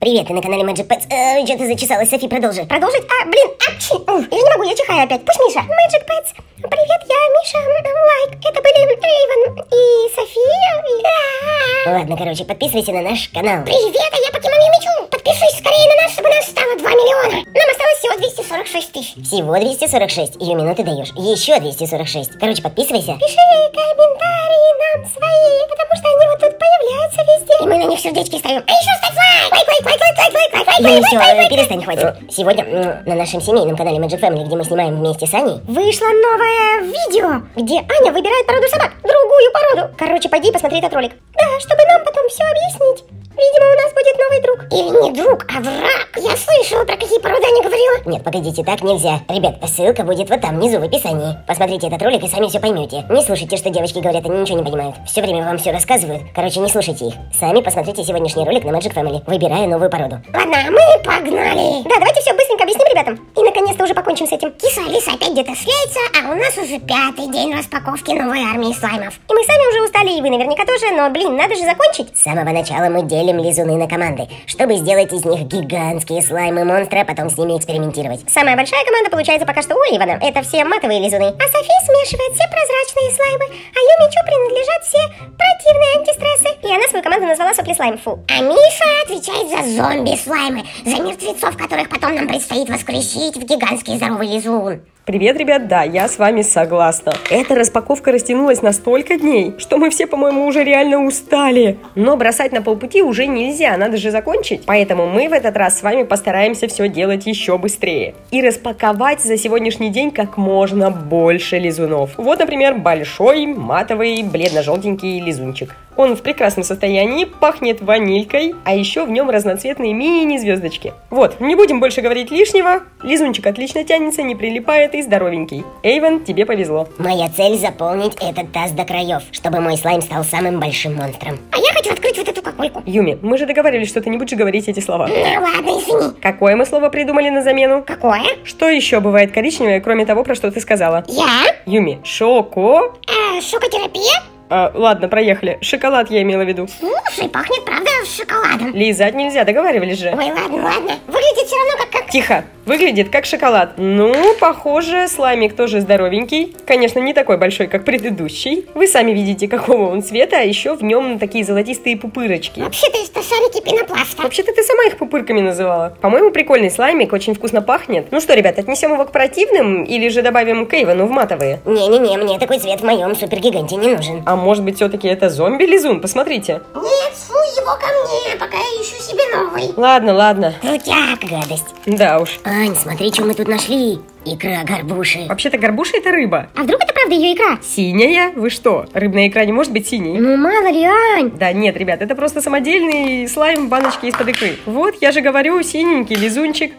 Привет, ты на канале Magic Pets. Что ты зачесалась, Софи, продолжи. Продолжить? Я не могу, я чихаю опять. Пусть Миша. Magic Pets. Привет, я Миша. Лайк. Это были Эйван и София. Ладно, короче, подписывайся на наш канал. Привет, а я покину Юми Чу. Подписывайся скорее на нас, чтобы нас стало 2 миллиона. Нам осталось всего 246 тысяч. Всего 246? Юми, ну ты даешь. Еще 246. Короче, подписывайся. Пиши комментарии нам свои, потому что они вот тут появляются везде. И мы на них сердечки ставим. А еще ставь лайк! Ну все, перестань, хватит. Сегодня на нашем семейном канале Magic Family, где мы снимаем вместе с Аней, вышло новое видео, где Аня выбирает породу собак, другую породу. Короче, пойди посмотри этот ролик. Да, чтобы нам потом все объяснить. Видимо, у нас будет новый друг. Или не друг, а враг. Я слышала, про какие породы Аня говорила. Нет, погодите, так нельзя. Ребят, ссылка будет вот там, внизу в описании. Посмотрите этот ролик и сами все поймете. Не слушайте, что девочки говорят, они ничего не понимают. Все время вам все рассказывают. Короче, не слушайте их. Сами посмотрите сегодняшний ролик на Magic Family, выбирая новую породу. Ладно, мы погнали. Да, давайте все быстренько объясним ребятам. И наконец-то уже покончим с этим. Киса Алиса опять где-то сляется, а у нас уже 5-й день распаковки новой армии слаймов. И мы сами уже устали, и вы наверняка тоже, но, блин, надо же закончить. С самого начала мы делим лизуны на команды, чтобы сделать из них гигантские слаймы-монстры, а потом с ними экспериментировать. Самая большая команда получается пока что у Ивана. Это все матовые лизуны. А Софи смешивает все прозрачные слаймы, а Юми Чу принадлежат все противные антистрессы. И она свою команду назвала сопли слайм. Фу. А Миша отвечает за зомби-слаймы, за мертвецов, которых потом нам предстоит воскресить в гигантский здоровый лизун. Привет, ребят, да, я с вами согласна. Эта распаковка растянулась на столько дней, что мы все, по-моему, уже реально устали. Но бросать на полпути уже нельзя, надо же закончить. Поэтому мы в этот раз с вами постараемся все делать еще быстрее. И распаковать за сегодняшний день как можно больше лизунов. Вот, например, большой матовый бледно-желтенький лизунчик. Он в прекрасном состоянии, пахнет ванилькой, а еще в нем разноцветные мини-звездочки. Вот, не будем больше говорить лишнего. Лизунчик отлично тянется, не прилипает и здоровенький. Эйвен, тебе повезло. Моя цель — заполнить этот таз до краев, чтобы мой слайм стал самым большим монстром. А я хочу открыть вот эту кокольку. Юми, мы же договаривались, что ты не будешь говорить эти слова. Ну ладно, извини. Какое мы слово придумали на замену? Какое? Что еще бывает коричневое, кроме того, про что ты сказала? Я? Юми, шоко... шокотерапия? Ладно, проехали. Шоколад я имела в виду. Слушай, пахнет, правда, шоколадом. Лизать нельзя, договаривались же. Ой, ладно, ладно. Выглядит все равно как... Тихо. Выглядит как шоколад. Ну, похоже, слаймик тоже здоровенький. Конечно, не такой большой, как предыдущий. Вы сами видите, какого он цвета, а еще в нем такие золотистые пупырочки. Вообще-то это шарики пенопласта. Вообще-то ты сама их пупырками называла. По-моему, прикольный слаймик, очень вкусно пахнет. Ну что, ребят, отнесем его к противным или же добавим к Эйвану в матовые? Не-не-не, мне такой цвет в моем супергиганте не нужен. А может быть, все-таки это зомби-лизун? Посмотрите. Нет, фу его ко мне, пока я ищу себе новый. Ладно, ладно. Крутяк, гадость. Да уж. Ань, смотри, что мы тут нашли. Икра горбуши. Вообще-то горбуша — это рыба. А вдруг это правда ее икра? Синяя? Вы что? Рыбная икра не может быть синей. Ну мало ли, Ань. Да нет, ребят, это просто самодельный слайм в баночке из-под икры. Вот, я же говорю, синенький лизунчик.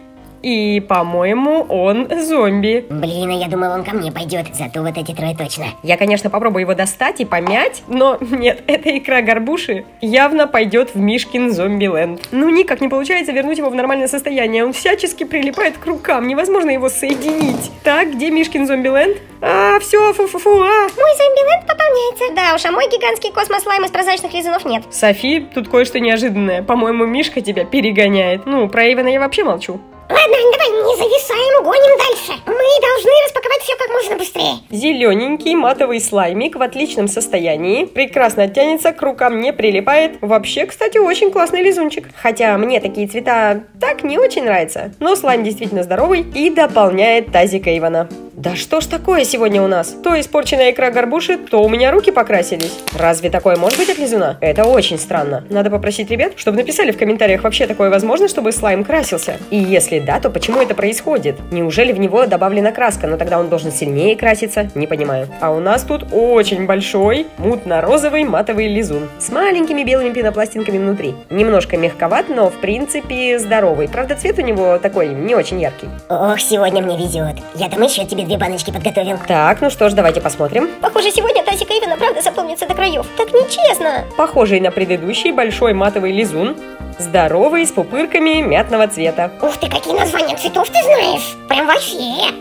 И, по-моему, он зомби. Блин, а я думала, он ко мне пойдет. Зато вот эти трое точно. Я, конечно, попробую его достать и помять, но нет, эта икра горбуши явно пойдет в Мишкин зомби-ленд. Ну, никак не получается вернуть его в нормальное состояние. Он всячески прилипает к рукам. Невозможно его соединить. Так, где Мишкин зомби-ленд? А, все, фу-фу-фу, а. Мой зомби-ленд пополняется. Да уж, а мой гигантский космос-слайм из прозрачных лизунов нет. Софи, тут кое-что неожиданное. По-моему, Мишка тебя перегоняет. Ну, про Эйвена я вообще молчу. Ладно, давай не зависаем, гоним дальше. Мы должны распаковать все как можно быстрее. Зелененький матовый слаймик в отличном состоянии. Прекрасно тянется, к рукам не прилипает. Вообще, кстати, очень классный лизунчик. Хотя мне такие цвета так не очень нравятся. Но слайм действительно здоровый и дополняет тазик Эйвана. Да что ж такое сегодня у нас? То испорченная икра горбуши, то у меня руки покрасились. Разве такое может быть от лизуна? Это очень странно. Надо попросить ребят, чтобы написали в комментариях, вообще такое возможно, чтобы слайм красился. И если да, то почему это происходит? Неужели в него добавлена краска, но тогда он должен сильнее краситься? Не понимаю. А у нас тут очень большой мутно-розовый матовый лизун с маленькими белыми пенопластинками внутри. Немножко мягковат, но в принципе здоровый. Правда, цвет у него такой не очень яркий. Ох, сегодня мне везет. Я там еще тебе две баночки подготовил. Так, ну что ж, давайте посмотрим. Похоже, сегодня тазик Эйвена правда заполнится до краев. Так нечестно. Похожий на предыдущий большой матовый лизун. Здоровый, с пупырками мятного цвета. Ух ты, какие названия цветов ты знаешь? Прям вообще.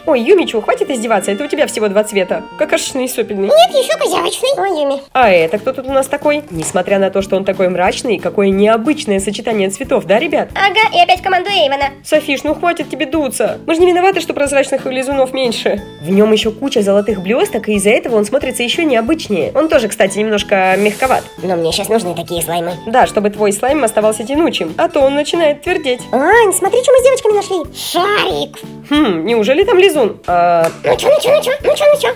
Ой, Юми Чу, хватит издеваться, это у тебя всего 2 цвета. Какашечный и сопельный. Нет, еще козявочный. Ой, Юми. А это кто тут у нас такой? Несмотря на то, что он такой мрачный, какое необычное сочетание цветов, да, ребят? Ага, и опять команду Эйвана. Софиш, ну хватит тебе дуться. Мы же не виноваты, что прозрачных лизунов меньше. В нем еще куча золотых блесток, и из-за этого он смотрится еще необычнее. Он тоже, кстати, немножко мягковат. Но мне сейчас нужны такие слаймы. Да, чтобы твой слайм оставался тянучим, а то он начинает твердеть. Ань, смотри, что мы с девочками нашли. Шарик. Хм, неужели там лизун? Ну чё?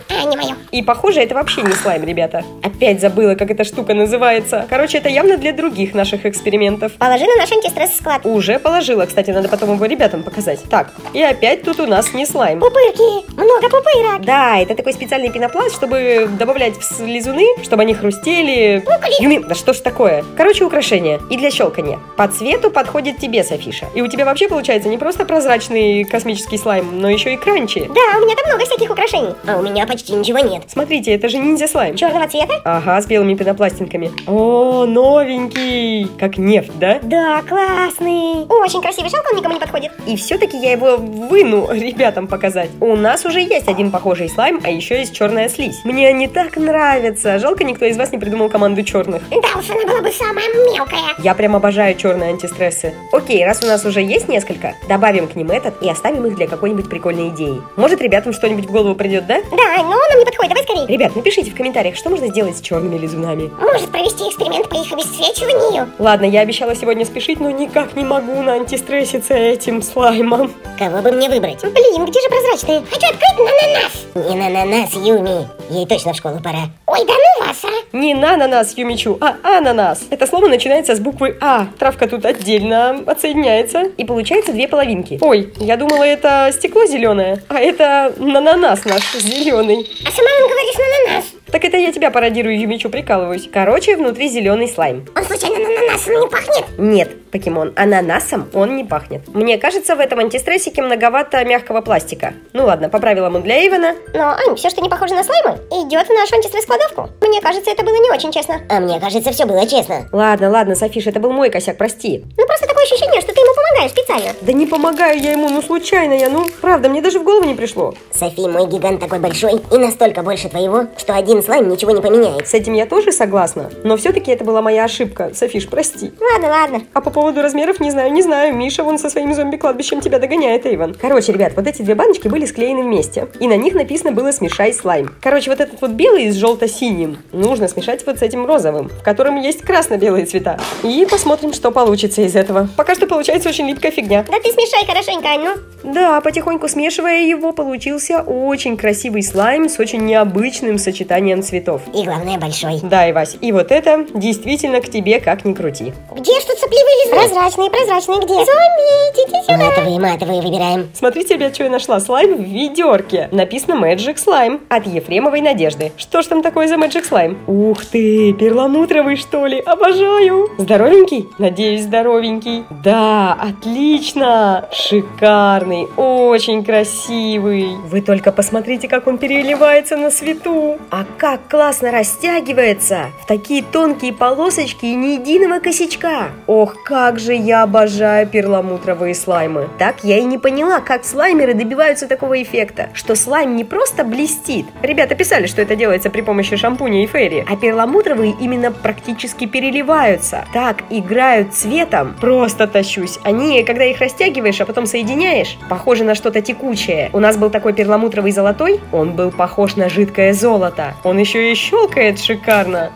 А, не моё. И похоже, это вообще не слайм, ребята. Опять забыла, как эта штука называется. Короче, это явно для других наших экспериментов. Положи на наш антистресс-склад. Уже положила, кстати, надо потом его ребятам показать. Так, и опять тут у нас не слайм. Пупырки, много пупырок. Да, это такой специальный пенопласт, чтобы добавлять в лизуны, чтобы они хрустели. Пукали. Юми, да что ж такое? Короче, украшение. И для щелкания. По цвету подходит тебе, Софиша. И у тебя вообще получается не просто прозрачный космический слайм, но еще и кранчи. Да, у меня там много всяких украшений. А у меня почти ничего нет. Смотрите, это же ниндзя-слайм. Черного цвета? Ага, с белыми пенопластинками. О, новенький. Как нефть, да? Да, классный. Очень красивый, жалко, он никому не подходит. И все-таки я его выну ребятам показать. У нас уже есть один похожий слайм, а еще есть черная слизь. Мне они так нравятся. Жалко, никто из вас не придумал команду черных. Да уж, она была бы самая мелкая. Я прям обожаю черные антистрессы. Окей, раз у нас уже есть несколько, добавим к ним этот и оставим их для какой-нибудь прикольной идеи. Может, ребятам что-нибудь в голову придет, да? Да, но нам не подходит, давай скорее. Ребят, напишите в комментариях, что можно сделать с черными лизунами. Может, провести эксперимент по их обесцвечиванию. Ладно, я обещала сегодня спешить, но никак не могу на антистресситься этим слаймом. Кого бы мне выбрать? Блин, где же прозрачные? Хочу открыть на нас. Не на нас, Юми. Ей точно в школу пора. Ой, да ну вас, а? Не на нас, Юми Чу, а ананас. Это слово начинается с буквы А. Травка тут отдельно отсоединяется. И получается две половинки. Ой, я думала, это стекло зеленое. А это ананас наш зеленый. А сама он говоришь ананас. Так это я тебя пародирую, Юми Чу, прикалываюсь. Короче, внутри зеленый слайм. Он случайно ананасом не пахнет? Нет, покемон, ананасом он не пахнет. Мне кажется, в этом антистрессике многовато мягкого пластика. Ну ладно, по правилам он для Эйвана. Но, Ань, все, что не похоже на слаймы, идет в нашу антистресс-кладовку. Мне кажется, это было не очень честно. А мне кажется, все было честно. Ладно, ладно, Софиш, это был мой косяк, прости. Ну просто такое ощущение, что ты ему помогаешь специально. Да не помогаю я ему, ну случайно я, ну правда, мне даже в голову не пришло. Софи, мой гигант такой большой и настолько больше твоего, что один слайм ничего не поменяет. С этим я тоже согласна, но все-таки это была моя ошибка. Софиш, прости. Ладно, ладно. А по поводу размеров не знаю. Миша вон со своим зомби-кладбищем тебя догоняет, Эйван. Короче, ребят, вот эти две баночки были склеены вместе. И на них написано было «смешай слайм». Короче, вот этот вот белый с желто-синим нужно смешать вот с этим розовым, в котором есть красно-белые цвета. И посмотрим, что получится из этого. Пока что получается очень липкая фигня. Да ты смешай хорошенько, Ань, ну. Да, потихоньку смешивая его, получился очень красивый слайм с очень необычным сочетанием цветов. И главное, большой. Да, Ивась, и вот это действительно к тебе как ни крути. Где ж тут сопливые лизуны? Прозрачные, где? Зомби, идите сюда. Матовые выбираем. Смотрите, ребят, что я нашла. Слайм в ведерке. Написано Magic Slime от Ефремовой Надежды. Что ж там такое за Magic Slime? Ух ты, перламутровый, что ли? Обожаю. Здоровенький? Надеюсь, здоровенький. Да, отлично. Шикарный, очень красивый. Вы только посмотрите, как он переливается на свету. А как классно растягивается! В такие тонкие полосочки и ни единого косячка. Ох, как же я обожаю перламутровые слаймы. Так я и не поняла, как слаймеры добиваются такого эффекта, что слайм не просто блестит. Ребята писали, что это делается при помощи шампуня и фейри, а перламутровые именно практически переливаются. Так играют цветом. Просто тащусь. Они, когда их растягиваешь, а потом соединяешь, похоже на что-то текучее. У нас был такой перламутровый золотой, он был похож на жидкое золото. Он еще и щелкает шикарно.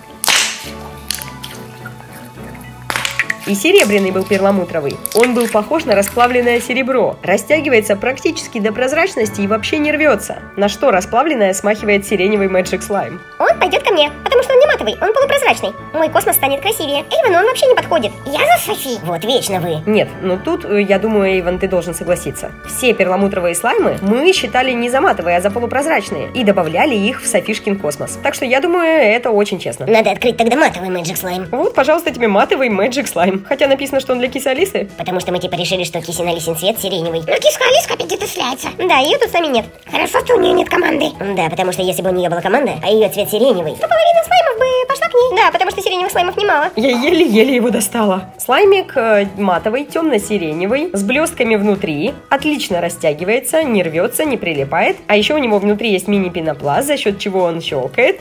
И серебряный был перламутровый. Он был похож на расплавленное серебро. Растягивается практически до прозрачности и вообще не рвется. На что расплавленное смахивает сиреневый Magic Slime. Он пойдет ко мне, потому что он не матовый, он полупрозрачный. Мой космос станет красивее. Эйван, он вообще не подходит. Я за Софи. Вот вечно вы. Нет, но тут, я думаю, Эйван, ты должен согласиться. Все перламутровые слаймы мы считали не за матовые, а за полупрозрачные. И добавляли их в Софишкин космос. Так что я думаю, это очень честно. Надо открыть тогда матовый Magic Slime. Вот, пожалуйста, тебе матовый Magic Slime. Хотя написано, что он для Кисы Алисы. Потому что мы типа решили, что Кисин Алисин цвет сиреневый. Но Киска Алиска аппетит исляется. Да, ее тут с нами нет. Хорошо, что у нее нет команды. Да, потому что если бы у нее была команда, а ее цвет сиреневый, то половина слаймов бы пошла к ней. Да, потому что сиреневых слаймов немало. Я еле-еле его достала. Слаймик матовый, темно-сиреневый, с блестками внутри. Отлично растягивается, не рвется, не прилипает. А еще у него внутри есть мини-пенопласт, за счет чего он щелкает.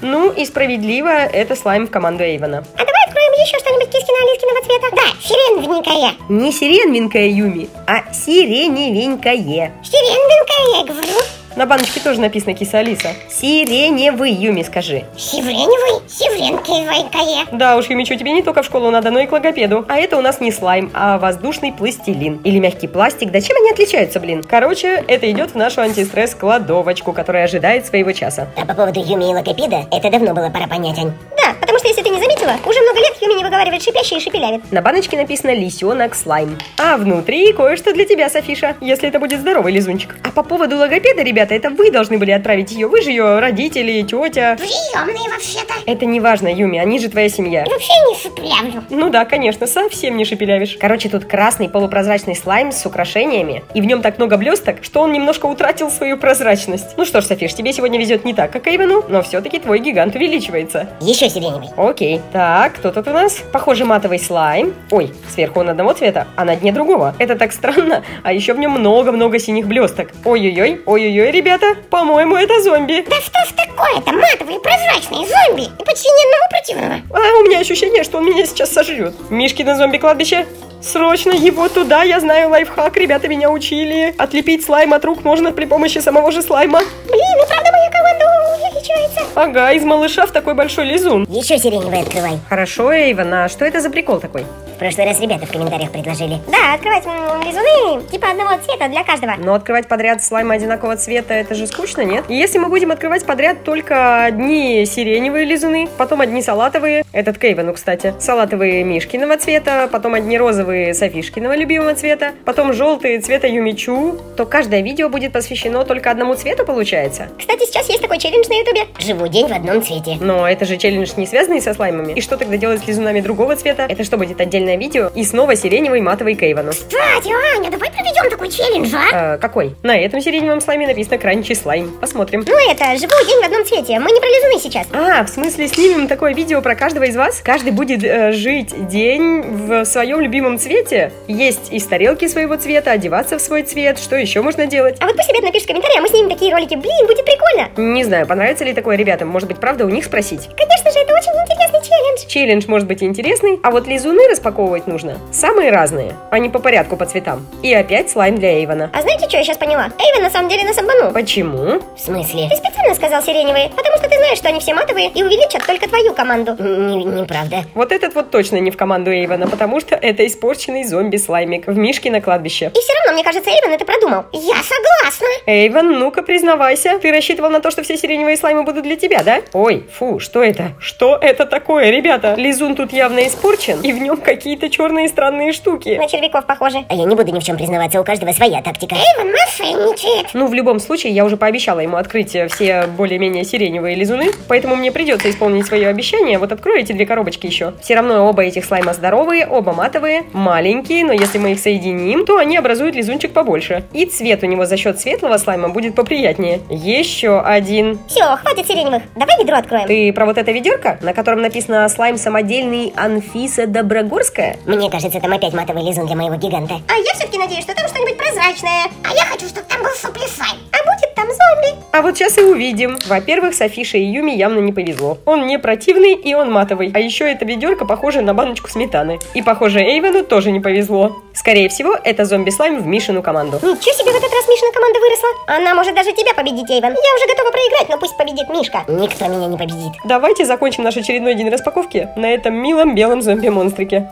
Ну и справедливо, это слайм в команду Эйвана. А давай откроем еще что-нибудь кискино-алискиного цвета. Да, сиреневенькое. Не сиреневенькое, Юми, а сиреневенькое. Сиреневенькое, говорю. На баночке тоже написано Киса Алиса. Сиреневый, Юми, скажи. Сиреневый, сиреневенькое. Да уж, Юми, что тебе не только в школу надо, но и к логопеду. А это у нас не слайм, а воздушный пластилин. Или мягкий пластик. Да чем они отличаются, блин? Короче, это идет в нашу антистресс-кладовочку, которая ожидает своего часа. А по поводу Юми и логопеда, это давно было пора понять, Ань. Да, потому что, если ты не заметила, уже много лет Юми не выговаривает шипящий и шепелявит. На баночке написано «Лисенок слайм». А внутри кое-что для тебя, Софиша, если это будет здоровый лизунчик. А по поводу логопеда, ребята, это вы должны были отправить ее. Вы же ее родители, тетя. Приемные вообще-то. Это не важно, Юми, они же твоя семья. И вообще не шепелявлю. Ну да, конечно, совсем не шепелявишь. Короче, тут красный полупрозрачный слайм с украшениями. И в нем так много блесток, что он немножко утратил свою прозрачность. Ну что ж, Софиш, тебе сегодня везет не так, как Эйвану, но все-таки твой гигант увеличивается. Еще сиреневый. Окей. Так, кто тут у нас? Похоже, матовый слайм. Ой, сверху он одного цвета, а на дне другого. Это так странно. А еще в нем много-много синих блесток. Ой-ой-ой, ой-ой-ой. Ребята, по-моему, это зомби. Да что ж такое-то, матовые прозрачные зомби и почти ни одного противного. А у меня ощущение, что он меня сейчас сожрет. Мишкино зомби-кладбище. Срочно его туда, я знаю лайфхак, ребята меня учили. Отлепить слайм от рук можно при помощи самого же слайма. Блин, и правда моя команда увеличивается. Ага, из малыша в такой большой лизун. Еще сиреневый открывай. Хорошо, Эйван, а что это за прикол такой? В прошлый раз ребята в комментариях предложили. Да, открывать лизуны типа одного цвета для каждого. Но открывать подряд слаймы одинакового цвета, это же скучно, нет? И если мы будем открывать подряд только одни сиреневые лизуны, потом одни салатовые, этот Кейвану, кстати, салатовые Мишкиного цвета, потом одни розовые Софишкиного любимого цвета, потом желтые цвета Юми Чу, то каждое видео будет посвящено только одному цвету, получается? Кстати, сейчас есть такой челлендж на ютубе. Живу день в одном цвете. Но это же челлендж не связанный со слаймами. И что тогда делать с лизунами другого цвета? Это что, будет отдельно видео? И снова сиреневый матовый к Эйвану. Кстати, Аня, давай проведем такой челлендж, а? Какой? На этом сиреневом слайме написано кранчи слайм. Посмотрим. Ну это, живу день в одном цвете. Мы не про лизуны сейчас. А, в смысле снимем такое видео про каждого из вас? Каждый будет жить день в своем любимом цвете. Есть из тарелки своего цвета, одеваться в свой цвет. Что еще можно делать? А вот пусть ребята напишут комментарии, а мы снимем такие ролики. Блин, будет прикольно. Не знаю, понравится ли такое ребятам. Может быть, правда у них спросить? Конечно же, это очень интересный челлендж. Челлендж может быть интересный, а вот лизуны распаковывают нужно самые разные, а не по порядку по цветам. И опять слайм для Эйвана. А знаете, что я сейчас поняла? Эйван на самом деле нас обманул. Почему? В смысле? Ты специально сказал сиреневые, потому что ты знаешь, что они все матовые и увеличат только твою команду. Неправда. Вот этот вот точно не в команду Эйвана, потому что это испорченный зомби-слаймик в мишке на кладбище. И все равно, мне кажется, Эйван это продумал. Я согласна. Эйван, ну-ка признавайся, ты рассчитывал на то, что все сиреневые слаймы будут для тебя, да? Ой, фу, что это? Что это такое, ребята? Лизун тут явно испорчен, и в нем какие-то черные странные штуки. На червяков похожи. А я не буду ни в чем признаваться, у каждого своя тактика. Эйван мошенничает. Ну, в любом случае, я уже пообещала ему открыть все более-менее сиреневые лизуны, поэтому мне придется исполнить свое обещание. Вот открою эти две коробочки еще. Все равно оба этих слайма здоровые, оба матовые, маленькие, но если мы их соединим, то они образуют лизунчик побольше. И цвет у него за счет светлого слайма будет поприятнее. Еще один. Все, хватит сиреневых. Давай ведро откроем. Ты про вот это ведерко, на котором написано слайм самодельный Анфиса Доброгорская? Мне кажется, там опять матовый лизун для моего гиганта. А я все-таки надеюсь, что там что-нибудь прозрачное. А я хочу, чтобы там был суплесай. А будет там зомби. А вот сейчас и увидим. Во-первых, Софише и Юми явно не повезло. Он не противный и он матовый. А еще эта ведерко похоже на баночку сметаны. И похоже, Эйвану тоже не повезло. Скорее всего, это зомби-слайм в Мишину команду. Ничего себе в этот раз Мишина команда выросла. Она может даже тебя победить, Эйван. Я уже готова проиграть, но пусть победит Мишка. Никто меня не победит. Давайте закончим наш очередной день распаковки на этом милом белом зомби-монстрике.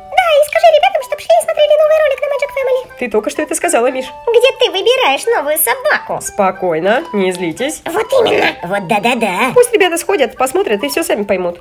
Ты только что это сказала, Миш. Где ты выбираешь новую собаку? Спокойно, не злитесь. Вот именно. Вот да-да-да. Пусть ребята сходят, посмотрят и все сами поймут.